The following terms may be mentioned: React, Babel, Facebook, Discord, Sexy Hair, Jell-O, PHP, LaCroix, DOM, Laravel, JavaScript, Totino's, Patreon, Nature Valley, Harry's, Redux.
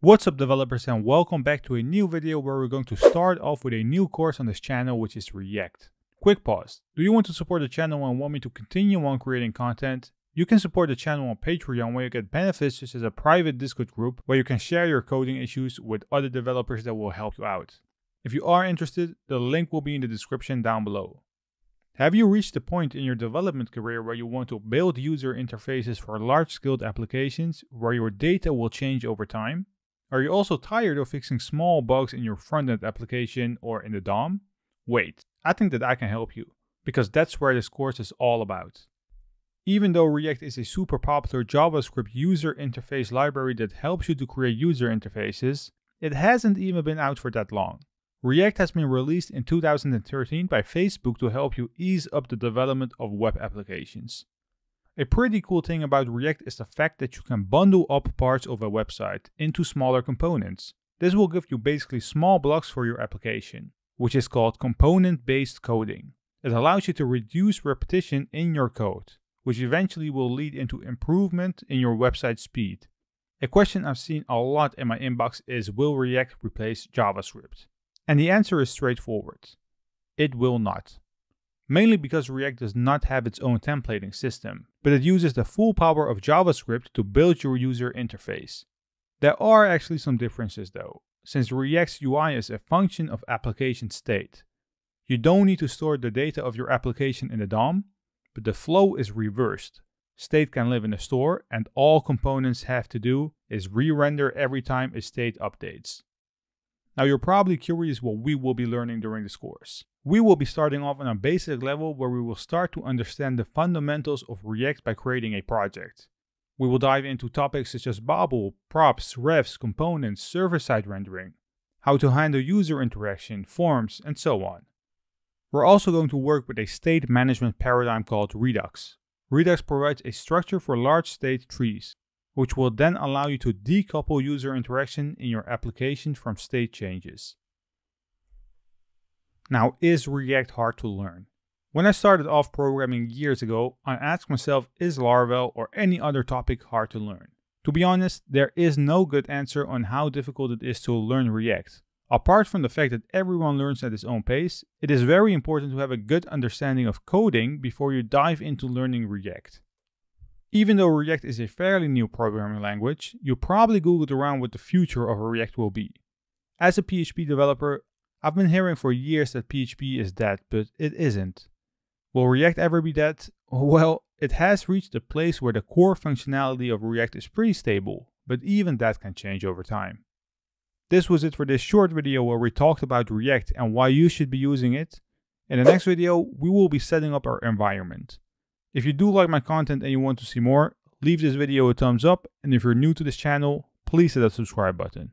What's up developers, and welcome back to a new video where we're going to start off with a new course on this channel, which is React. Quick pause. Do you want to support the channel and want me to continue on creating content? You can support the channel on Patreon, where you get benefits such as a private Discord group where you can share your coding issues with other developers that will help you out. If you are interested, the link will be in the description down below. Have you reached the point in your development career where you want to build user interfaces for large-scale applications where your data will change over time? Are you also tired of fixing small bugs in your front-end application or in the DOM? Wait, I think that I can help you, because that's where this course is all about. Even though React is a super popular JavaScript user interface library that helps you to create user interfaces, it hasn't even been out for that long. React has been released in 2013 by Facebook to help you ease up the development of web applications. A pretty cool thing about React is the fact that you can bundle up parts of a website into smaller components. This will give you basically small blocks for your application, which is called component-based coding. It allows you to reduce repetition in your code, which eventually will lead into improvement in your website speed. A question I've seen a lot in my inbox is, will React replace JavaScript? And the answer is straightforward. It will not. Mainly because React does not have its own templating system, but it uses the full power of JavaScript to build your user interface. There are actually some differences though, since React's UI is a function of application state. You don't need to store the data of your application in the DOM, but the flow is reversed. State can live in the store, and all components have to do is re-render every time a state updates. Now you're probably curious what we will be learning during this course. We will be starting off on a basic level where we will start to understand the fundamentals of React by creating a project. We will dive into topics such as Babel, props, refs, components, server-side rendering, how to handle user interaction, forms, and so on. We're also going to work with a state management paradigm called Redux. Redux provides a structure for large state trees, which will then allow you to decouple user interaction in your application from state changes. Now, is React hard to learn? When I started off programming years ago, I asked myself, is Laravel or any other topic hard to learn? To be honest, there is no good answer on how difficult it is to learn React. Apart from the fact that everyone learns at his own pace, it is very important to have a good understanding of coding before you dive into learning React. Even though React is a fairly new programming language, you probably Googled around what the future of React will be. As a PHP developer, I've been hearing for years that PHP is dead, but it isn't. Will React ever be dead? Well, it has reached a place where the core functionality of React is pretty stable, but even that can change over time. This was it for this short video where we talked about React and why you should be using it. In the next video, we will be setting up our environment. If you do like my content and you want to see more, leave this video a thumbs up, and if you're new to this channel, please hit that subscribe button.